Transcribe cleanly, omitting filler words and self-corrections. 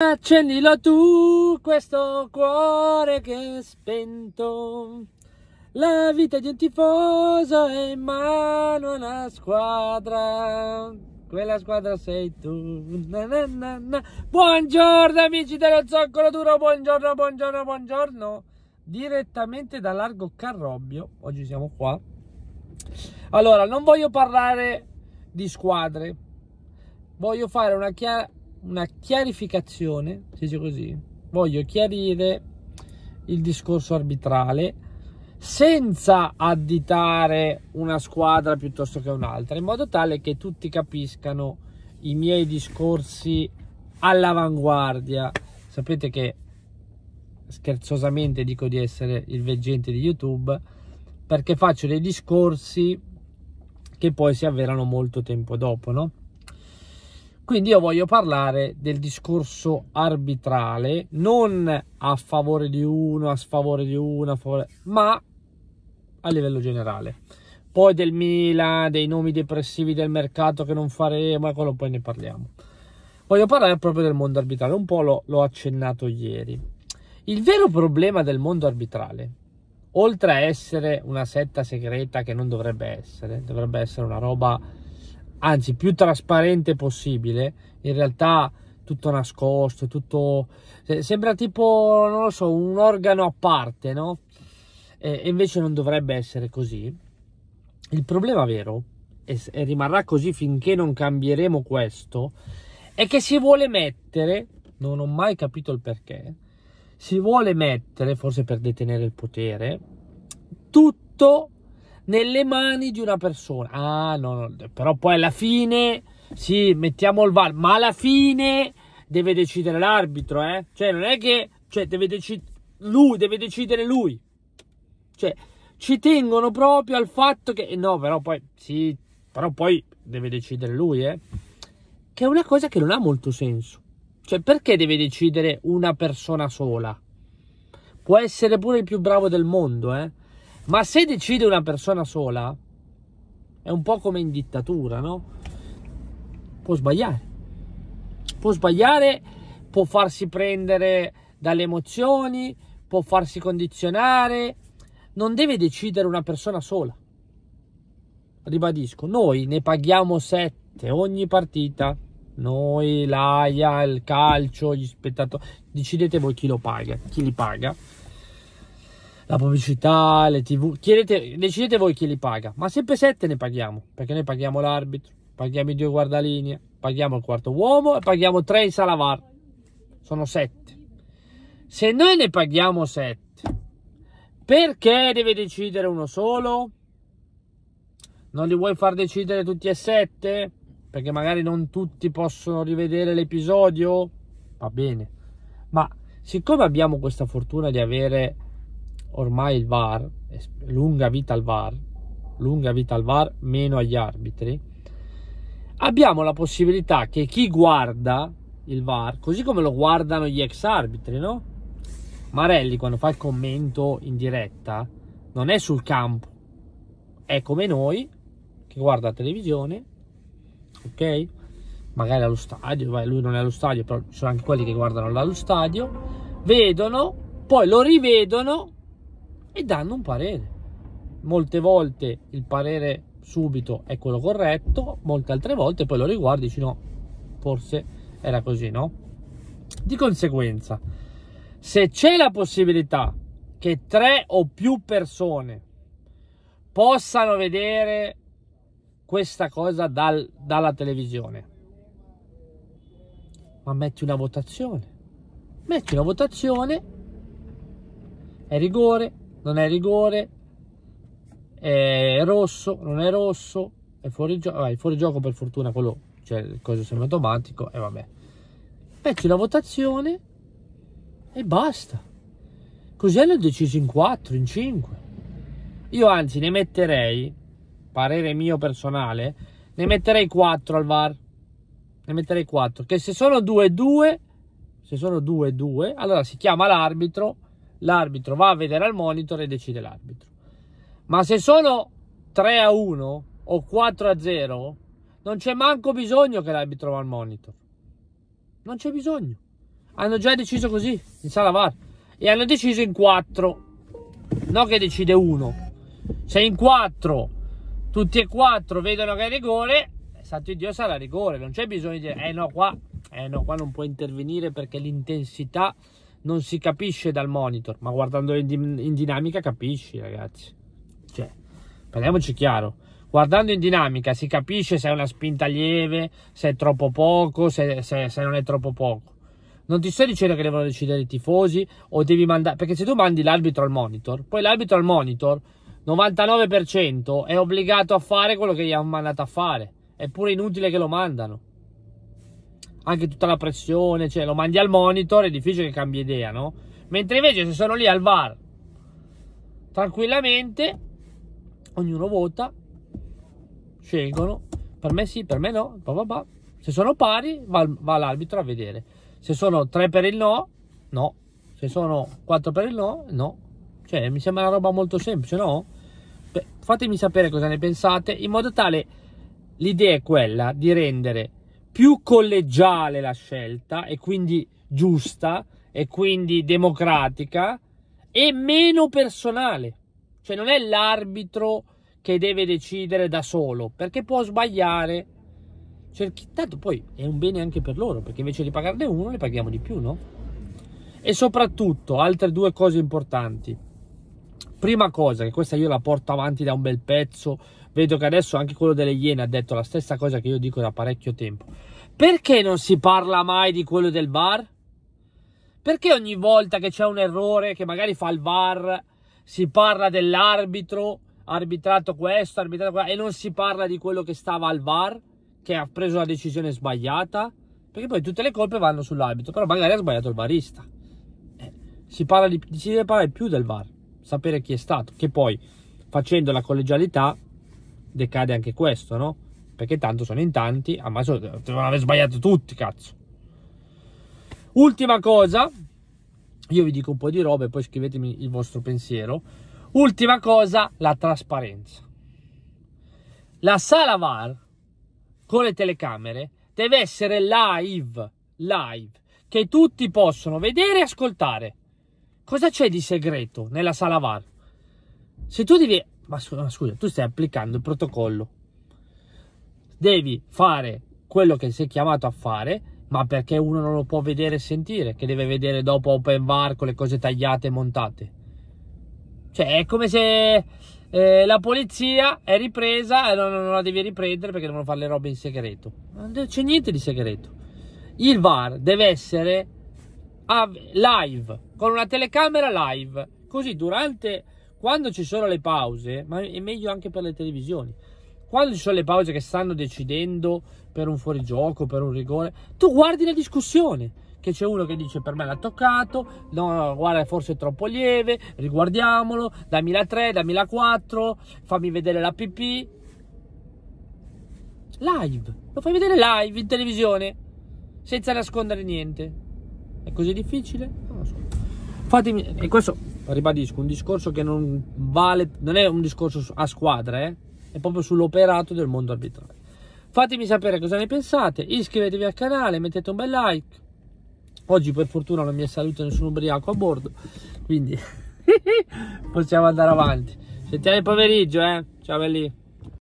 Accendilo tu, questo cuore che è spento. La vita di un tifoso è in mano a una squadra. Quella squadra sei tu. Na na na na. Buongiorno amici dello Zoccolo Duro, buongiorno, buongiorno, buongiorno. Direttamente da Largo Carrobbio, oggi siamo qua. Allora, non voglio parlare di squadre. Voglio fare una chiarificazione, si dice così, voglio chiarire il discorso arbitrale senza additare una squadra piuttosto che un'altra, in modo tale che tutti capiscano i miei discorsi all'avanguardia. Sapete che scherzosamente dico di essere il veggente di YouTube perché faccio dei discorsi che poi si avverano molto tempo dopo, no? Quindi io voglio parlare del discorso arbitrale, non a favore di uno, a sfavore di uno, ma a livello generale. Poi del Milan, dei nomi depressivi del mercato che non faremo, quello poi ne parliamo. Voglio parlare proprio del mondo arbitrale, un po' l'ho accennato ieri. Il vero problema del mondo arbitrale, oltre a essere una setta segreta che non dovrebbe essere una roba, anzi più trasparente possibile, in realtà tutto nascosto, tutto sembra tipo, non lo so, un organo a parte, no? E invece non dovrebbe essere così. Il problema vero, e rimarrà così finché non cambieremo questo, è che si vuole mettere, non ho mai capito il perché, si vuole mettere, forse per detenere il potere, tutto nelle mani di una persona. Ah no, però poi alla fine sì, mettiamo il VAR, ma alla fine deve decidere l'arbitro, cioè non è che deve decidere lui, cioè ci tengono proprio al fatto che no, però poi sì, però poi deve decidere lui, che è una cosa che non ha molto senso. Cioè, perché deve decidere una persona sola? Può essere pure il più bravo del mondo, ma se decide una persona sola, è un po' come in dittatura, no? Può sbagliare, può farsi prendere dalle emozioni, può farsi condizionare. Non deve decidere una persona sola. Ribadisco, noi ne paghiamo 7 ogni partita. Noi, l'AIA, il calcio, gli spettatori. Decidete voi chi lo paga, chi li paga. La pubblicità, le TV, decidete voi chi li paga, ma sempre 7 ne paghiamo, perché noi paghiamo l'arbitro, paghiamo i 2 guardalinee, paghiamo il quarto uomo e paghiamo 3 in sala VAR. Sono 7. Se noi ne paghiamo 7, perché deve decidere uno solo? Non li vuoi far decidere tutti e 7? Perché magari non tutti possono rivedere l'episodio? Va bene, ma siccome abbiamo questa fortuna di avere ormai il VAR, lunga vita al VAR, meno agli arbitri, abbiamo la possibilità che chi guarda il VAR, così come lo guardano gli ex arbitri, no? Marelli quando fa il commento in diretta non è sul campo, è come noi che guarda la televisione, ok? Magari allo stadio, lui non è allo stadio, però ci sono anche quelli che guardano dallo stadio, vedono, poi lo rivedono e danno un parere. Molte volte il parere subito è quello corretto, molte altre volte poi lo riguardi e dici no, forse era così, no? Di conseguenza, se c'è la possibilità che 3 o più persone possano vedere questa cosa dalla televisione, ma metti una votazione, è rigore, non è rigore, è rosso, non è rosso, è fuori gioco, per fortuna quello, cioè il coso semiautomatico, e vabbè, metti la votazione e basta. Così hanno deciso in 4, in 5. Io anzi ne metterei, parere mio personale, ne metterei 4 al VAR, ne metterei 4, che se sono 2-2, allora si chiama l'arbitro, l'arbitro va a vedere al monitor e decide l'arbitro. Ma se sono 3-1 o 4-0 non c'è manco bisogno che l'arbitro va al monitor, non c'è bisogno. hanno già deciso così in sala VAR e hanno deciso in 4, no che decide uno. Se in 4 tutti e 4 vedono che è rigore, santo Dio sarà rigore, non c'è bisogno di dire eh no qua non può intervenire perché l'intensità non si capisce dal monitor. Ma guardando in dinamica capisci, ragazzi, cioè parliamoci chiaro, guardando in dinamica si capisce se è una spinta lieve, se è troppo poco, se non è troppo poco. Non ti sto dicendo che devono decidere i tifosi o devi mandare, perché se tu mandi l'arbitro al monitor, poi l'arbitro al monitor 99% è obbligato a fare quello che gli hanno mandato a fare, è pure inutile che lo mandano, anche tutta la pressione, cioè lo mandi al monitor, è difficile che cambi idea, no? Mentre invece se sono lì al VAR tranquillamente ognuno vota, scelgono, per me sì, per me no, se sono pari va l'arbitro a vedere, se sono 3 per il no, no, se sono 4 per il no, no, cioè mi sembra una roba molto semplice, no? Beh, fatemi sapere cosa ne pensate, in modo tale l'idea è quella di rendere più collegiale la scelta e quindi giusta e quindi democratica e meno personale, cioè non è l'arbitro che deve decidere da solo perché può sbagliare, tanto poi è un bene anche per loro perché invece di pagarne uno ne paghiamo di più, no? E soprattutto altre due cose importanti. Prima cosa, che questa io la porto avanti da un bel pezzo, vedo che adesso anche quello delle Iene ha detto la stessa cosa che io dico da parecchio tempo. Perché non si parla mai di quello del VAR? Perché ogni volta che c'è un errore che magari fa il VAR si parla dell'arbitro, arbitrato questo, arbitrato quello, e non si parla di quello che stava al VAR, che ha preso la decisione sbagliata? Perché poi tutte le colpe vanno sull'arbitro, però magari ha sbagliato il varista. Si deve parlare più del VAR, sapere chi è stato, che poi facendo la collegialità decade anche questo, no? Perché tanto sono in tanti, ma devono aver sbagliato tutti, cazzo. Ultima cosa, io vi dico un po' di roba e poi scrivetemi il vostro pensiero. Ultima cosa, la trasparenza. La sala VAR con le telecamere deve essere live, che tutti possono vedere e ascoltare. Cosa c'è di segreto nella sala VAR? Se tu devi... Ma scusa, tu stai applicando il protocollo. Devi fare quello che sei chiamato a fare, ma perché uno non lo può vedere e sentire, che deve vedere dopo Open VAR con le cose tagliate e montate. Cioè è come se la polizia è ripresa e non la devi riprendere perché devono fare le robe in segreto. Non c'è niente di segreto. Il VAR deve essere live, con una telecamera live, così quando ci sono le pause, ma è meglio anche per le televisioni, quando ci sono le pause che stanno decidendo per un fuorigioco, per un rigore, tu guardi la discussione, che c'è uno che dice per me l'ha toccato, no guarda forse è troppo lieve, riguardiamolo, dammi la 3, dammi la 4, fammi vedere la PP, live, lo fai vedere live in televisione, senza nascondere niente. È così difficile? Non lo so. Fatemi, e questo ribadisco, un discorso che non vale, non è un discorso a squadra, è proprio sull'operato del mondo arbitrale. Fatemi sapere cosa ne pensate, iscrivetevi al canale, mettete un bel like. Oggi per fortuna non mi è saluto nessun ubriaco a bordo, quindi possiamo andare avanti. Sentiamo il pomeriggio, ciao belli.